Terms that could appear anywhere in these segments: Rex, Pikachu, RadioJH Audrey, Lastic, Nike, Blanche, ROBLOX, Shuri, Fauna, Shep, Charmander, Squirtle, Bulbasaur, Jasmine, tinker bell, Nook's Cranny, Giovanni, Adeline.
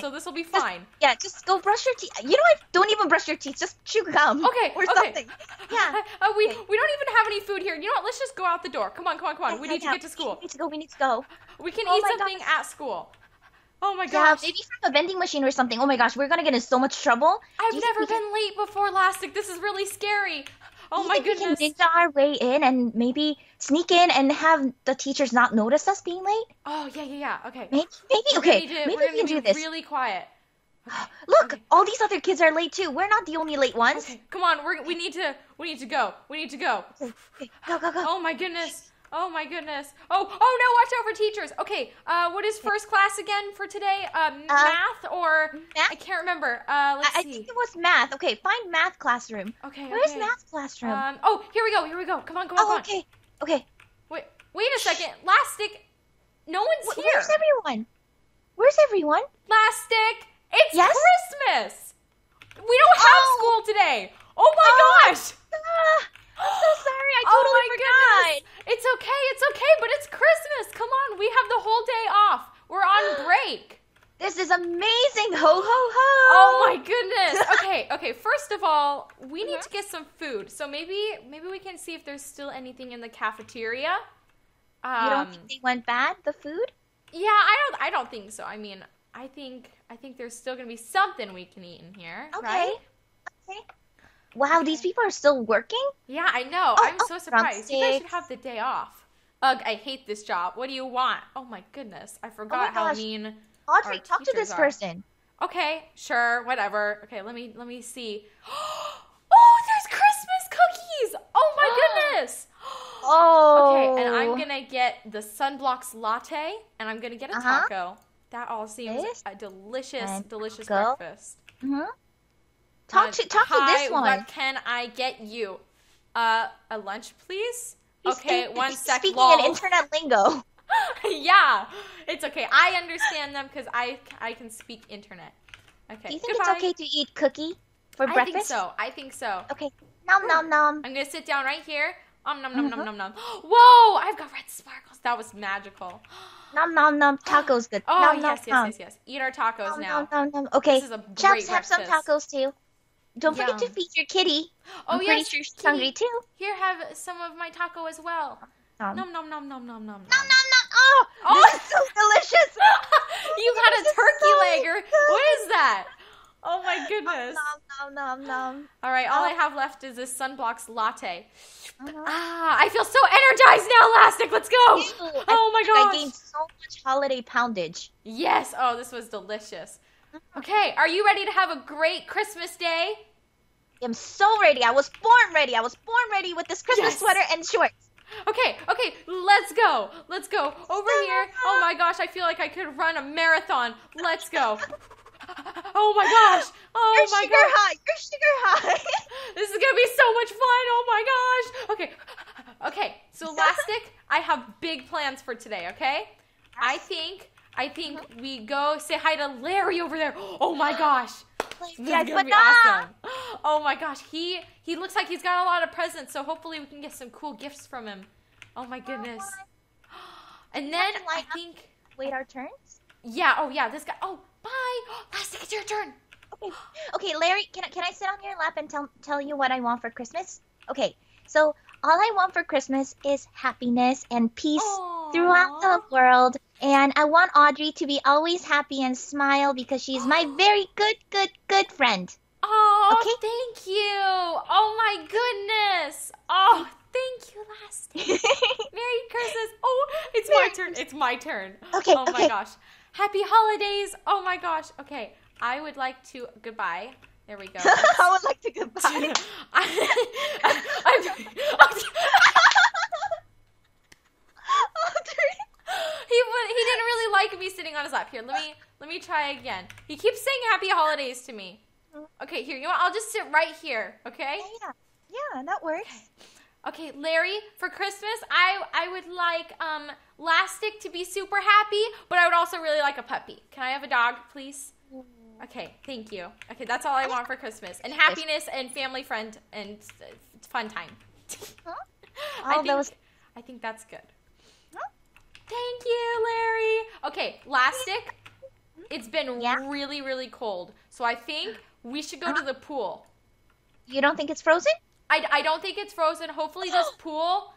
So this will be fine. Yeah, just go brush your teeth. You know what? Don't even brush your teeth. Just chew gum. Okay. Or something. Yeah. We don't even have any food here. You know what? Let's just go out the door. Come on, come on, come on. We need to get to school. We need to go. We need to go. We can eat something at school. Oh my gosh. Yeah, maybe from a vending machine or something. Oh my gosh, we're gonna get in so much trouble. I've never been late before, Lastic. This is really scary. Oh my goodness. We can ninja our way in and maybe sneak in and have the teachers not notice us being late? Oh, yeah, yeah, yeah. Okay. Maybe okay. Maybe we can do this. Really quiet. Okay. Look, all these other kids are late too. We're not the only late ones. Okay. Come on, we need to go. We need to go. Okay. Go, go, go. Oh my goodness. Oh my goodness. Oh no, watch over teachers. Okay. What is first class again for today? Math or math? I can't remember. Let's see. I think it was math. Okay, find math classroom. Okay. Where's math classroom? Oh, here we go. Here we go. Come on, come on, come on. Okay. Okay. Wait a second. Lastic. No one's here. Where's everyone? Where's everyone? Lastic. It's Christmas. We don't have school today. Oh my gosh. I'm so sorry. I totally forgot. Goodness. It's okay. It's okay. But it's Christmas. Come on. We have the whole day off. We're on break. This is amazing. Ho, ho, ho. Oh, my goodness. Okay. Okay. First of all, we need to get some food. So maybe we can see if there's still anything in the cafeteria. You don't think they went bad, the food? Yeah, I don't think so. I mean, I think there's still going to be something we can eat in here. Okay. Right? Okay. Wow, these people are still working? Yeah, I know. I'm so surprised. You guys should have the day off. Ugh, I hate this job. What do you want? Oh my goodness. I forgot how mean Audrey, talk to this person. Okay, sure, whatever. Okay, let me see. Oh, there's Christmas cookies. Oh my goodness. Oh. Okay, and I'm going to get the Sunblocks latte and I'm going to get a taco. That all seems a delicious breakfast. Mhm. Talk to this one. What can I get you? A lunch, please? Okay, one second. Speaking in internet lingo. Yeah, it's okay. I understand them because I can speak internet. Okay. Do you think it's okay to eat cookie for breakfast? I think so. Okay. Nom nom nom. I'm gonna sit down right here. Nom nom nom nom nom. Whoa! I've got red sparkles. That was magical. Nom nom nom. Tacos good. Oh nom, yes, nom, yes, yes, yes. Eat our tacos now. Nom, nom, nom. Okay. This is a great breakfast. Have some tacos too. Don't forget to feed your kitty. Oh, yes, I'm pretty sure she's hungry too. Here, have some of my taco as well. Nom, nom, nom, nom, nom, nom, nom. Nom, nom, nom. Oh, this is so delicious. You had a turkey leg or what is that? Oh, my goodness. Nom, nom, nom, nom. All right, all I have left is this Sunblocks latte. Ah, I feel so energized now, Lastic. Let's go. Ew, oh, my gosh. I gained so much holiday poundage. Yes. Oh, this was delicious. Okay, are you ready to have a great Christmas day? I'm so ready. I was born ready. I was born ready with this Christmas sweater and shorts. Okay, okay, let's go. Let's go over here. Oh my gosh, I feel like I could run a marathon. Let's go. Oh my gosh. Oh my gosh. You're sugar high. You're sugar high. This is going to be so much fun. Oh my gosh. Okay, okay, so Lastic, I have big plans for today, okay? I think we go say hi to Larry over there. Oh my gosh. Yes, but awesome. Oh my gosh. He looks like he's got a lot of presents, so hopefully we can get some cool gifts from him. Oh my goodness. And then I think wait our turns? Yeah, oh yeah, this guy. Oh, bye. Lastic, it's your turn. Okay. Okay, Larry, can I sit on your lap and tell you what I want for Christmas? Okay. So, all I want for Christmas is happiness and peace throughout the world. And I want Audrey to be always happy and smile because she's my very good friend. Oh, okay? Thank you. Oh, my goodness. Oh, thank you, Lastic. Merry Christmas. Oh, it's my turn. It's my turn. Okay. Oh, my gosh. Happy holidays. Oh, my gosh. Okay. I would like to. Goodbye. There we go. I would like to goodbye. here. Let me try again. He keeps saying happy holidays to me. Okay, here, you know what? I'll just sit right here, okay? Yeah, yeah, that works. Okay, Larry, for Christmas, I would like Lastic to be super happy, but I would also really like a puppy. Can I have a dog, please? Okay, thank you. Okay, that's all I want for Christmas. And happiness and family friend and fun time. I think that's good. Thank you, Larry. Okay, Lastic, it's been really, really cold, so I think we should go to the pool. You don't think it's frozen? I don't think it's frozen. Hopefully this pool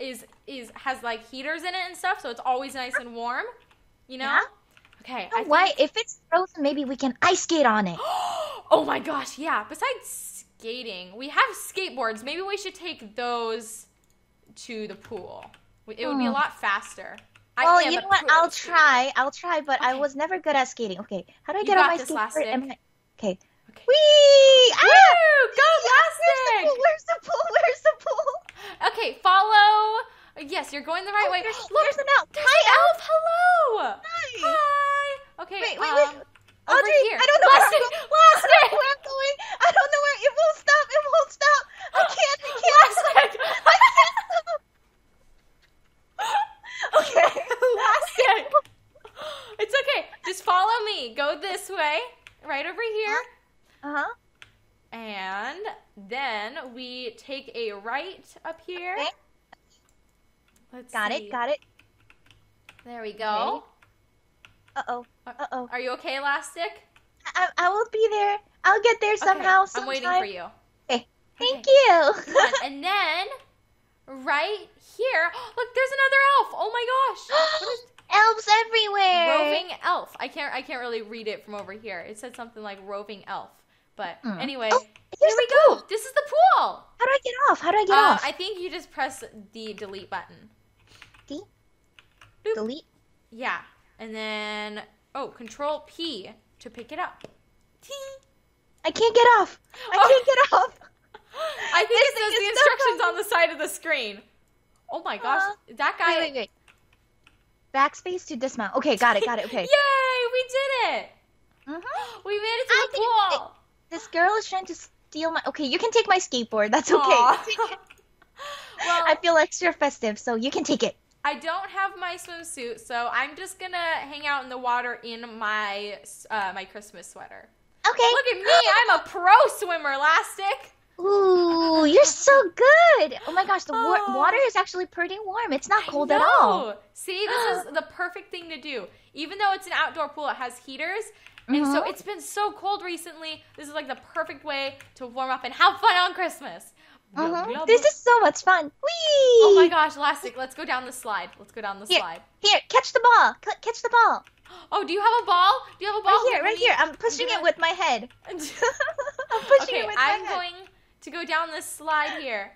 has like heaters in it and stuff, so it's always nice and warm, you know? Yeah. Okay. You know what? If it's frozen, maybe we can ice skate on it. Oh my gosh, yeah. Besides skating, we have skateboards. Maybe we should take those to the pool. It would be a lot faster. Oh, well, you know what? I'll try. I'll try, but okay. I was never good at skating. Okay, how do I get on my skateboard? Okay. Okay. Wee! Ah! Woo! Go, Lastic! Where's the pool? Where's the pool? Okay, follow. Yes, you're going the right way. Look, hi, Elf. Hello. Hi. Hi. Okay. Wait, wait, wait. Audrey, here. I don't know where I'm going. I don't know where. It won't stop. It won't stop. I can't. I can't. Lastic. I can't stop. Okay. Lastic. It's okay. Just follow me. Go this way. Right over here. Uh-huh. And then we take a right up here. Okay. Let's see. Got it. There we go. Okay. Uh-oh. Uh-oh. Are you okay, Lastic? I will be there. I'll get there somehow. Okay. I'm waiting for you. Okay. Thank you. And then right here. Look, there's another elf. Oh my gosh. What is elves everywhere. Roving elf. I can't really read it from over here. It said something like roving elf. But anyway, here we go. This is the pool. How do I get off? How do I get off? I think you just press the delete button. D? Boop. Delete? Yeah. And then, control P to pick it up. T. I can't get off. I can't get off. I think it says the instructions on the side of the screen. Oh my gosh. That guy. Wait, wait, wait. Backspace to dismount. Okay, got it, okay. Yay, we did it. We made it to the pool. This girl is trying to steal my... Okay, you can take my skateboard. That's okay. Well, I feel extra festive, so you can take it. I don't have my swimsuit, so I'm just going to hang out in the water in my my Christmas sweater. Okay. Look at me. I'm a pro swimmer, Lastic. Ooh, you're so good. Oh, my gosh. The water is actually pretty warm. It's not cold at all. See, this is the perfect thing to do. Even though it's an outdoor pool, it has heaters. And so it's been so cold recently. This is like the perfect way to warm up and have fun on Christmas. This is so much fun. Whee! Oh my gosh, Lastic, let's go down the slide. Let's go down the slide. Here, catch the ball. Catch the ball. Oh, do you have a ball? Do you have a ball? Right here, right here. I'm pushing it with my head. I'm pushing it with my head. I'm going to go down this slide here.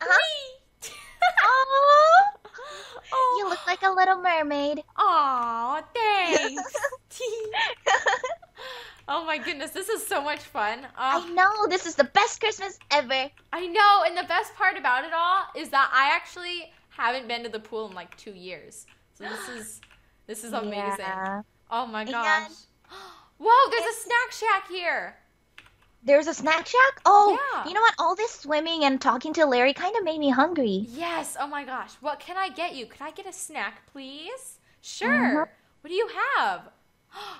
Whee! Oh, you look like a little mermaid. Aw, thanks. Oh my goodness, this is so much fun. I know, this is the best Christmas ever. I know, and the best part about it all is that I actually haven't been to the pool in like 2 years. So this is amazing. Yeah. Oh my gosh. And whoa, there's a snack shack here. There's a snack shack? Oh, yeah. You know what? All this swimming and talking to Larry kind of made me hungry. Yes. Oh, my gosh. What can I get you? Could I get a snack, please? Sure. What do you have?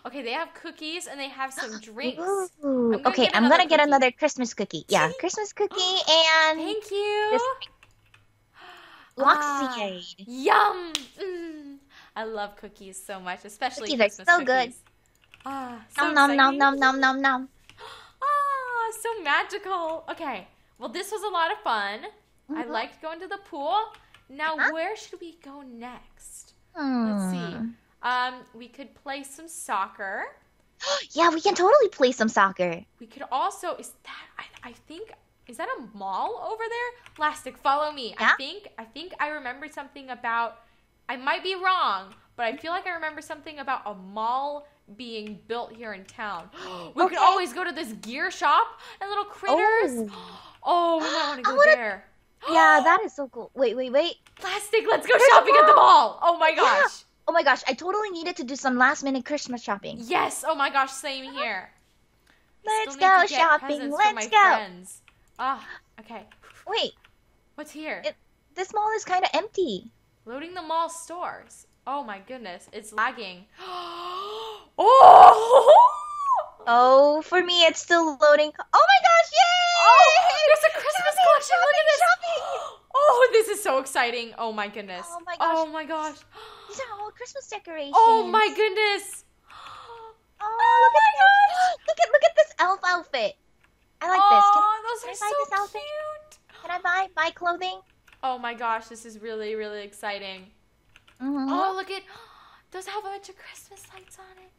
Okay, they have cookies and they have some drinks. Okay, I'm going to get another Christmas cookie. Yeah, Christmas cookie and... Thank you. Loxy. Yum. I love cookies so much, especially Christmas cookies. They're so good. Nom, nom, nom, nom, nom, nom, nom. So magical. Okay. Well, this was a lot of fun. I liked going to the pool. Now, where should we go next? Let's see. We could play some soccer. Yeah, we can totally play some soccer. We could also, is that a mall over there? Lastic, follow me. Yeah? I think I remember something about, I might be wrong, but I feel like I remember something about a mall being built here in town. We could always go to this gear shop and little critters. Oh, we might want to go there. Yeah, that is so cool. Wait, wait, wait. Lastic, let's go shopping at the mall. Oh my gosh. Oh my gosh, I totally needed to do some last minute Christmas shopping. Yes, oh my gosh, same here. Let's go shopping, let's go. Ah, okay. Wait. What's here? This mall is kind of empty. Loading the mall stores. Oh my goodness, it's lagging. Oh! Oh, for me, it's still loading. Oh my gosh, yay! Oh, there's a Christmas collection. Look at this. Shopping. Oh, this is so exciting. Oh my goodness. Oh my gosh. Oh my gosh. These are all Christmas decorations. Oh my goodness. Oh, look at this. Look at this elf outfit. I like this. Can I buy this outfit? Can I buy clothing? Oh my gosh, this is really, really exciting. Mm-hmm. Oh, look at. Does have a bunch of Christmas lights on it.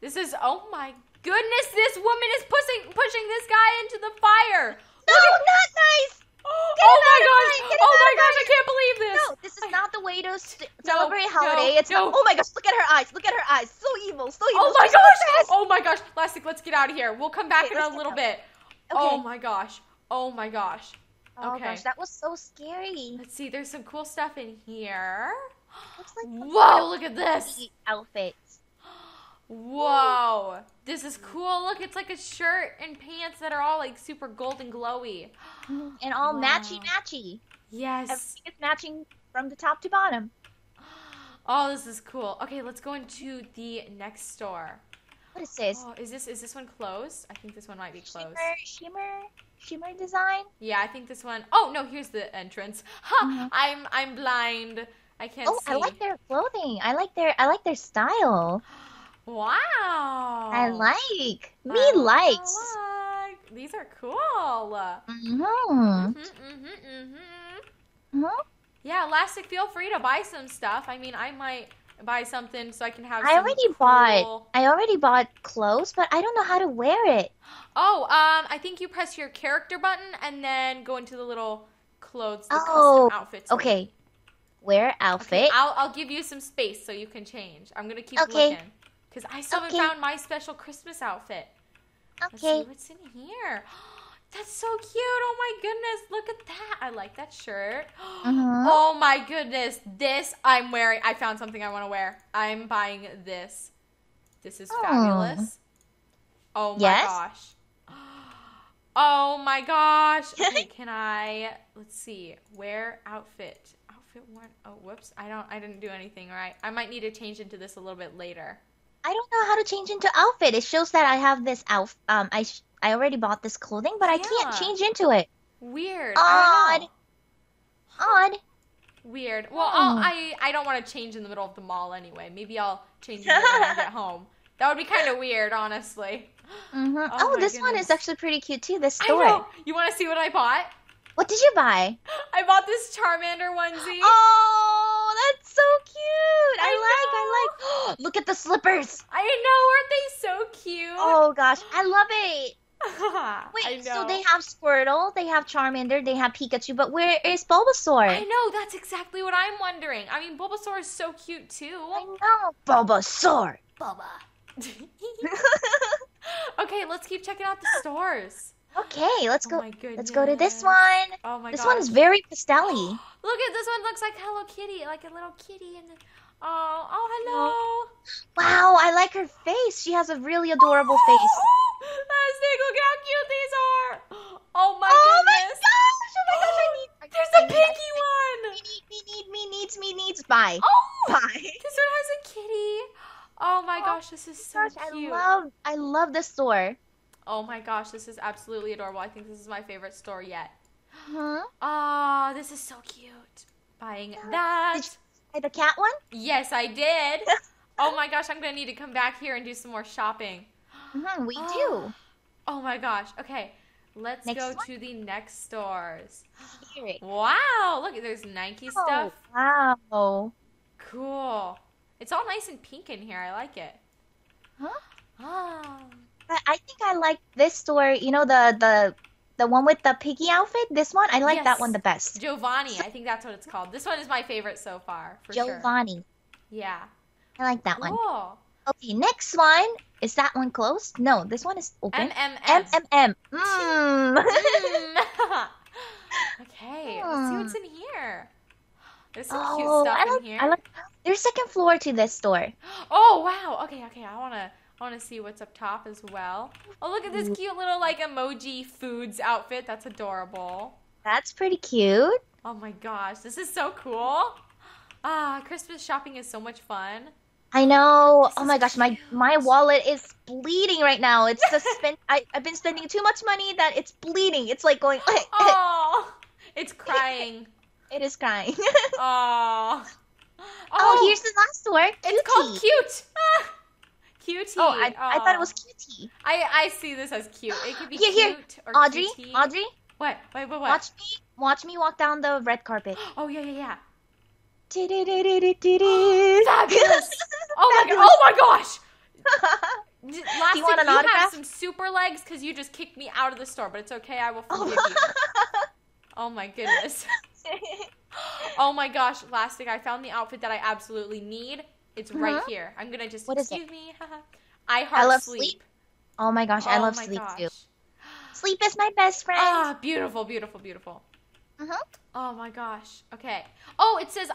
This is, oh my goodness, this woman is pushing this guy into the fire. No, not nice. Oh my gosh, I can't believe this. No, this is not the way to celebrate holiday. No. Oh my gosh, look at her eyes. Look at her eyes. So evil, so evil. Oh my gosh. Lastic, let's get out of here. We'll come back in a little bit. Okay. Oh my gosh. Oh okay. Gosh, that was so scary. Let's see, there's some cool stuff in here. Looks like whoa, look at this. Outfits. Whoa, this is cool. Look, it's like a shirt and pants that are all like super gold and glowy. And all matchy-matchy. Yes. Everything is matching from the top to bottom. Oh, this is cool. Okay, let's go into the next store. What is this? Oh, is this one closed? I think this one might be closed. Shimmer design? Yeah, I think this one. Oh, no, here's the entrance. Huh, mm-hmm. I'm blind. I can't see. Oh, I like their clothing. I like their style. Wow. I like. These are cool. Mm-hmm. Yeah, Elastic, feel free to buy some stuff. I mean, I might buy something so I can have I already bought clothes, but I don't know how to wear it. Oh, I think you press your character button and then go into the little clothes, the custom outfits. Okay. Wear outfit. Okay, I'll give you some space so you can change. I'm going to keep looking. Because I still haven't found my special Christmas outfit. Okay. Let's see what's in here. That's so cute. Oh my goodness. Look at that. I like that shirt. Oh my goodness. This I'm wearing. I found something I want to wear. I'm buying this. This is fabulous. Oh my gosh. Oh my gosh. Okay, can I, let's see, wear outfit. Outfit one. Oh, whoops. I didn't do anything right. I might need to change into this a little bit later. I don't know how to change into outfit. It shows that I have this outfit. I already bought this clothing, but I can't change into it. Weird. Odd. Weird. Well, I don't want to change in the middle of the mall anyway. Maybe I'll change when I get home. That would be kind of weird, honestly. Mm-hmm. Oh, this one is actually pretty cute too. This store. I know. You want to see what I bought? What did you buy? I bought this Charmander onesie. Oh, that's so cute. I like. Look at the slippers. I know. Aren't they so cute? Oh, gosh. I love it. Wait, so they have Squirtle, they have Charmander, they have Pikachu, but where is Bulbasaur? I know. That's exactly what I'm wondering. I mean, Bulbasaur is so cute, too. I know. Bulbasaur. Okay, let's keep checking out the stores. Okay, let's go. Oh, let's go to this one. Oh my gosh. This one is very pastel-y. Look at this one. Looks like Hello Kitty, like a little kitty. And oh, hello. Wow, I like her face. She has a really adorable face. Lastic, look how cute these are. Oh my goodness. Oh my gosh, there's a pinky one. Me needs. Bye. Oh, bye. This one has a kitty. Oh my gosh, this is so cute. I love this store. Oh my gosh, this is absolutely adorable. I think this is my favorite store yet. Huh? Oh, this is so cute. Buying that. Did you buy the cat one? Yes, I did. Oh my gosh, I'm going to need to come back here and do some more shopping. We do. Oh my gosh. Okay, let's go to the next stores. Wow, look, there's Nike stuff. Wow. Cool. It's all nice and pink in here. I like it. Huh? Oh. I think I like this store, you know, the one with the piggy outfit, this one. I like that one the best. Giovanni, I think that's what it's called. This one is my favorite so far, for Giovanni. Yeah. I like that one. Okay, next one. Is that one closed? No, this one is open. Okay, let's see what's in here. There's some cute stuff in here. I like There's second floor to this store. Oh wow. Okay, okay. I wanna see what's up top as well. Oh, look at this cute little like emoji foods outfit. That's adorable. That's pretty cute. Oh my gosh, this is so cool. Ah, Christmas shopping is so much fun. I know. This oh my gosh, cute. my wallet is bleeding right now. It's just I've been spending too much money that it's bleeding. It's like going. Oh, it's crying. It is crying. Oh. Oh, here's the last word. Cutie. It's called cute. Ah, cutie. Oh, I thought it was cutie. I see this as cute. It could be here. Cute or Audrey, cutie. Audrey. What? Wait. Watch me walk down the red carpet. Oh yeah. Fabulous. Oh my gosh. Last you want an autograph? You have some super legs because you just kicked me out of the store, but it's okay. I will forgive you. Oh my goodness. Oh my gosh, Lastic, I found the outfit that I absolutely need. It's right here. I'm gonna just excuse me. I love sleep. Oh my gosh, I love sleep too. Sleep is my best friend. Ah, beautiful, beautiful, beautiful. Oh my gosh. Okay. Oh, it says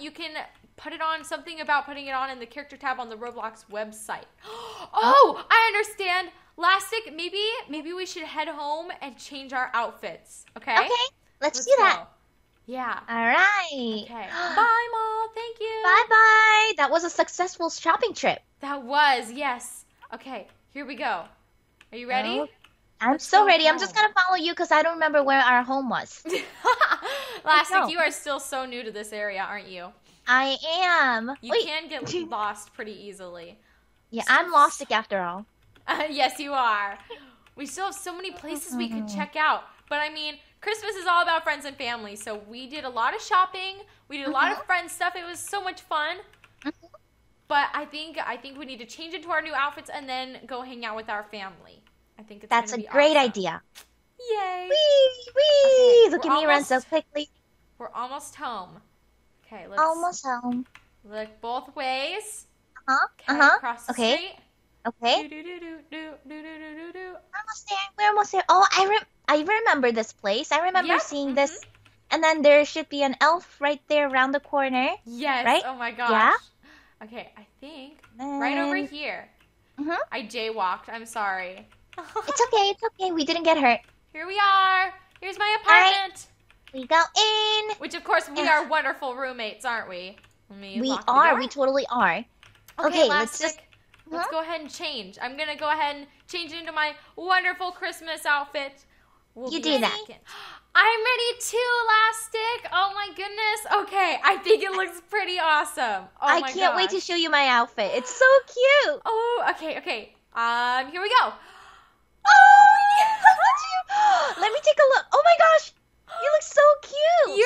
you can put it on something about putting it on in the character tab on the Roblox website. Oh, I understand. Lastic, maybe we should head home and change our outfits. Okay. Okay. Let's do that. Yeah. All right. Okay. Bye, Mom. Thank you. Bye. That was a successful shopping trip. That was, yes. Okay. Here we go. Are you ready? I'm so ready. I'm just going to follow you because I don't remember where our home was. Lastic, you are still so new to this area, aren't you? I am. You can get lost pretty easily. Yeah, I'm Lastic after all. Yes, you are. We still have so many places we could check out. But I mean, Christmas is all about friends and family. So we did a lot of shopping. We did a lot of friend stuff. It was so much fun. But I think we need to change into our new outfits and then go hang out with our family. I think it's that's a great idea. Yay! Wee! Okay, look at me run so quickly. We're almost home. Okay, let's almost home. Look both ways. Across the street. Okay. Almost there. We're almost there. Oh, I remember this place. I remember seeing this. And then there should be an elf right there around the corner. Yes. Right? Oh my gosh. Yeah. Okay, I think right over here. I jaywalked. I'm sorry. It's okay. It's okay. We didn't get hurt. Here we are. Here's my apartment. Right. We go in. Which, of course, we are wonderful roommates, aren't we? We are. We totally are. Okay, let's just... Let's go ahead and change. I'm going to go ahead and change into my wonderful Christmas outfit. You do that. I'm ready too, Lastic. Oh, my goodness. Okay. I think it looks pretty awesome. Oh, my gosh. I can't wait to show you my outfit. It's so cute. Oh, okay. Okay. Here we go. Oh, yeah. Let me take a look. Oh, my gosh. You look so cute.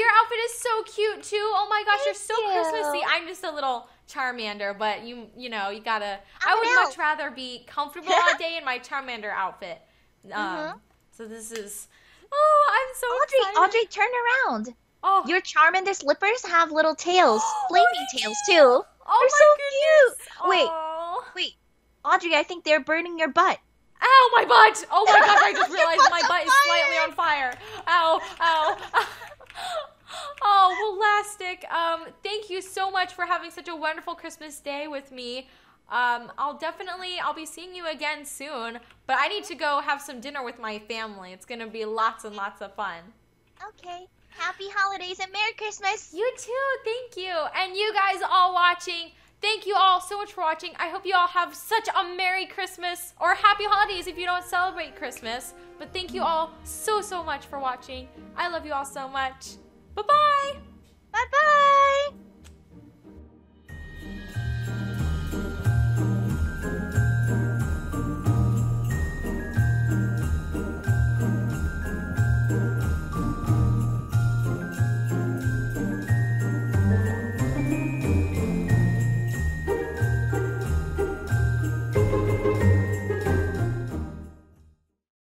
Your outfit is so cute, too. Oh, my gosh. You're so Christmassy. I'm just a little... Charmander, but you know, you gotta I would much rather be comfortable all day in my Charmander outfit. So this is I'm so excited. Audrey, turn around. Oh, your Charmander slippers have little tails, flaming tails too. Oh, they're so cute. Wait, Audrey, I think they're burning your butt. Ow, my butt! Oh my gosh, I just realized my butt is slightly on fire. Ow. Oh, Lastic, thank you so much for having such a wonderful Christmas day with me. I'll be seeing you again soon, but I need to go have some dinner with my family. It's going to be lots and lots of fun. Okay. Happy holidays and Merry Christmas. You too. Thank you. And you guys all watching, thank you all so much for watching. I hope you all have such a Merry Christmas or Happy Holidays if you don't celebrate Christmas. But thank you all so much for watching. I love you all so much. Bye-bye. Bye-bye.